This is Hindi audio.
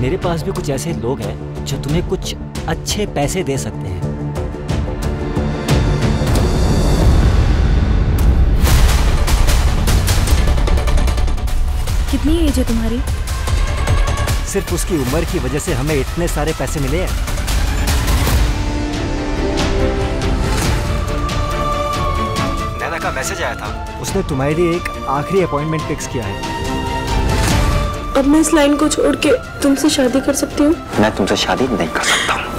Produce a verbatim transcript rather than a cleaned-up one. मेरे पास भी कुछ ऐसे लोग हैं जो तुम्हें कुछ अच्छे पैसे दे सकते हैं। कितनी एज है तुम्हारी? सिर्फ उसकी उम्र की वजह से हमें इतने सारे पैसे मिले हैं। नैना का मैसेज आया था, उसने तुम्हारे लिए एक आखिरी अपॉइंटमेंट फिक्स किया है। अब मैं इस लाइन को छोड़ के तुमसे शादी कर सकती हूँ? मैं तुमसे शादी नहीं कर सकता हूँ।